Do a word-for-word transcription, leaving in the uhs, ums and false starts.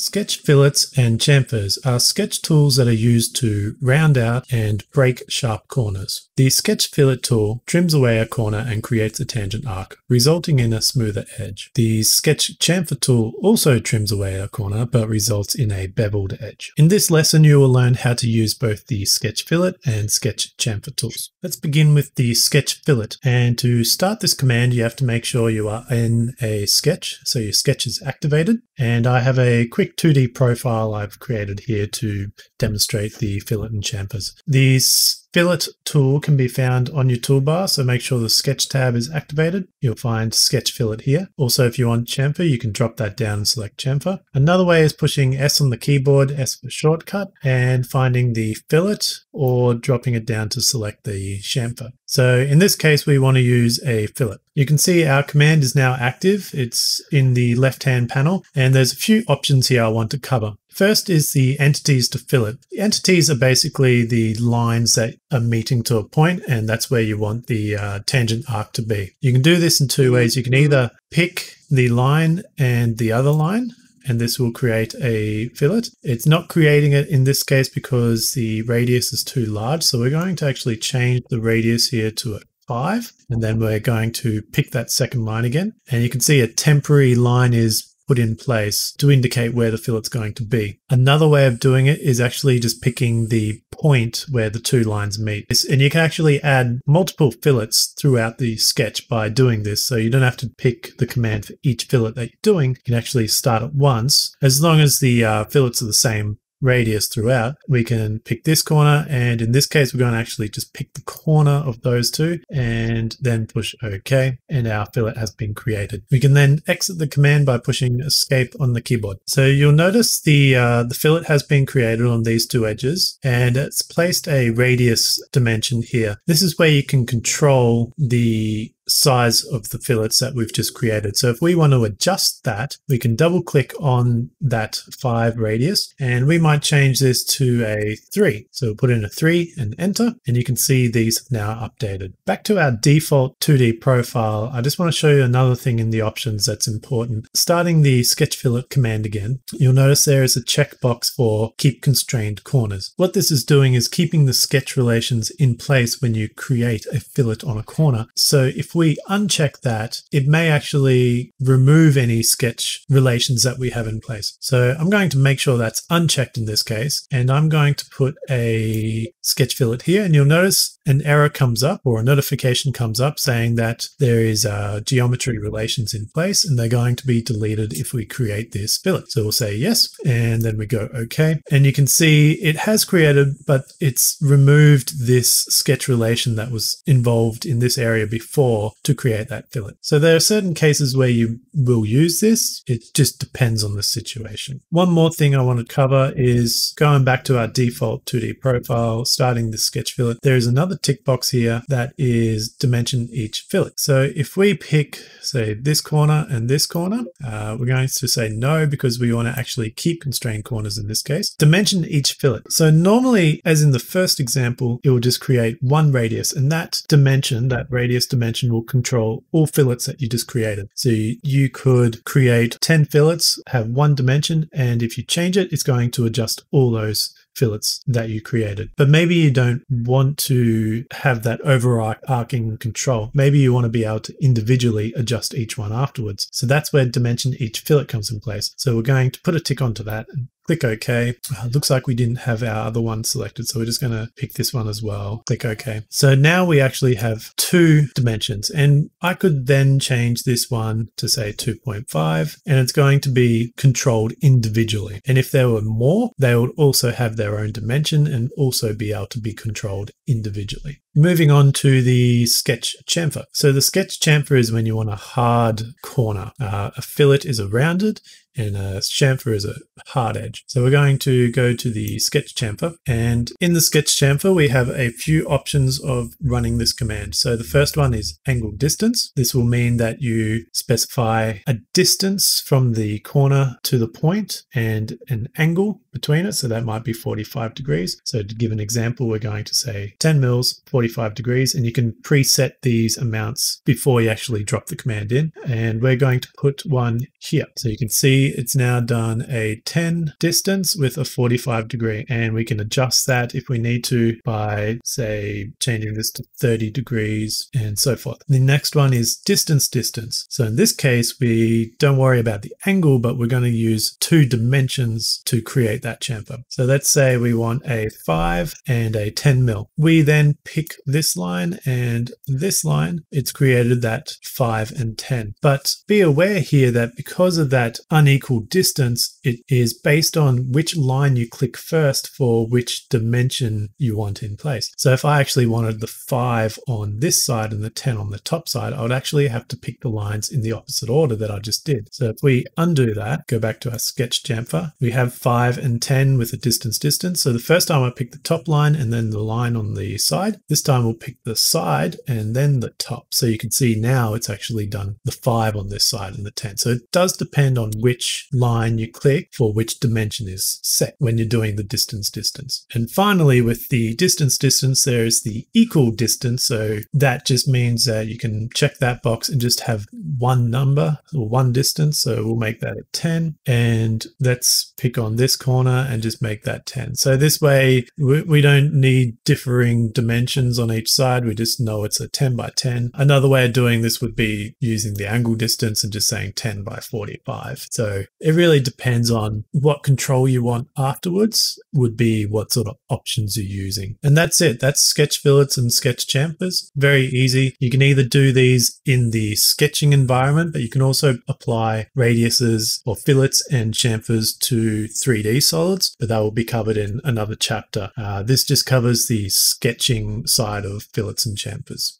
Sketch fillets and chamfers are sketch tools that are used to round out and break sharp corners. The sketch fillet tool trims away a corner and creates a tangent arc, resulting in a smoother edge. The sketch chamfer tool also trims away a corner but results in a beveled edge. In this lesson you will learn how to use both the sketch fillet and sketch chamfer tools. Let's begin with the sketch fillet, and to start this command you have to make sure you are in a sketch, so your sketch is activated, and I have a quick two D profile I've created here to demonstrate the fillet and chamfers. These fillet tool can be found on your toolbar, so make sure the sketch tab is activated. You'll find sketch fillet here. Also, if you want chamfer, you can drop that down and select chamfer. Another way is pushing S on the keyboard, S for shortcut, and finding the fillet or dropping it down to select the chamfer. So in this case, we want to use a fillet. You can see our command is now active. It's in the left-hand panel, and there's a few options here I want to cover. First is the entities to fillet. The entities are basically the lines that are meeting to a point, and that's where you want the uh, tangent arc to be. You can do this in two ways. You can either pick the line and the other line, and this will create a fillet. It's not creating it in this case because the radius is too large, so we're going to actually change the radius here to a five, and then we're going to pick that second line again. And you can see a temporary line is put in place to indicate where the fillet's going to be. Another way of doing it is actually just picking the point where the two lines meet. And you can actually add multiple fillets throughout the sketch by doing this, so you don't have to pick the command for each fillet that you're doing. You can actually start at once. As long as the uh, fillets are the same radius throughout, we can pick this corner, and in this case we're going to actually just pick the corner of those two and then push OK, and our fillet has been created. We can then exit the command by pushing escape on the keyboard. So you'll notice the uh, the fillet has been created on these two edges, and it's placed a radius dimension here. This is where you can control the size of the fillets that we've just created. So if we want to adjust that, we can double click on that five radius, and we might change this to a three. So we'll put in a three and enter, and you can see these have now updated. Back to our default two D profile, I just want to show you another thing in the options that's important. Starting the sketch fillet command again, you'll notice there is a checkbox for keep constrained corners. What this is doing is keeping the sketch relations in place when you create a fillet on a corner. So if we we uncheck that, it may actually remove any sketch relations that we have in place. So I'm going to make sure that's unchecked in this case, and I'm going to put a sketch fillet here, and you'll notice an error comes up or a notification comes up saying that there is uh, geometry relations in place and they're going to be deleted if we create this fillet. So we'll say yes, and then we go OK, and you can see it has created, but it's removed this sketch relation that was involved in this area before to create that fillet. So there are certain cases where you will use this. It just depends on the situation. One more thing I want to cover is going back to our default two D profile, starting the sketch fillet. There is another tick box here that is dimension each fillet. So if we pick, say, this corner and this corner, uh, we're going to say no because we want to actually keep constrained corners in this case. Dimension each fillet. So normally, as in the first example, it will just create one radius, and that dimension, that radius dimension, will control all fillets that you just created. So you could create ten fillets, have one dimension, and if you change it, it's going to adjust all those fillets that you created. But maybe you don't want to have that overarching control. Maybe you want to be able to individually adjust each one afterwards. So that's where dimension each fillet comes in place. So we're going to put a tick onto that. Click OK. Uh, looks like we didn't have our other one selected, so we're just going to pick this one as well. Click OK. So now we actually have two dimensions, and I could then change this one to say two point five, and it's going to be controlled individually. And if there were more, they would also have their own dimension and also be able to be controlled individually. Moving on to the sketch chamfer. So the sketch chamfer is when you want a hard corner. Uh, a fillet is a rounded and a chamfer is a hard edge. So we're going to go to the sketch chamfer, and in the sketch chamfer we have a few options of running this command. So the first one is angle distance. This will mean that you specify a distance from the corner to the point and an angle between it. So that might be forty-five degrees. So to give an example, we're going to say ten mils, forty forty-five degrees, and you can preset these amounts before you actually drop the command in. And we're going to put one here. So you can see it's now done a ten distance with a forty-five degree, and we can adjust that if we need to by, say, changing this to thirty degrees and so forth. The next one is distance distance. So in this case, we don't worry about the angle, but we're going to use two dimensions to create that chamfer. So let's say we want a five and a ten mil. We then pick this line and this line. It's created that five and ten. But be aware here that because of that unequal distance, it is based on which line you click first for which dimension you want in place. So if I actually wanted the five on this side and the ten on the top side, I would actually have to pick the lines in the opposite order that I just did. So if we undo that, go back to our sketch chamfer, we have five and ten with a distance distance. So the first time I pick the top line and then the line on the side. This time we'll pick the side and then the top. So you can see now it's actually done the five on this side and the ten. So it does depend on which line you click for which dimension is set when you're doing the distance distance. And finally, with the distance distance, there is the equal distance. So that just means that you can check that box and just have one number or one distance. So we'll make that a ten, and let's pick on this corner and just make that ten. So this way we, we don't need differing dimensions on each side. We just know it's a ten by ten. Another way of doing this would be using the angle distance and just saying ten by forty-five. So it really depends on what control you want afterwards would be what sort of options you're using. And that's it. That's sketch fillets and sketch chamfers. Very easy. You can either do these in the sketching environment, but you can also apply radiuses or fillets and chamfers to three D solids, but that will be covered in another chapter. Uh, this just covers the sketching side of fillets and chamfers.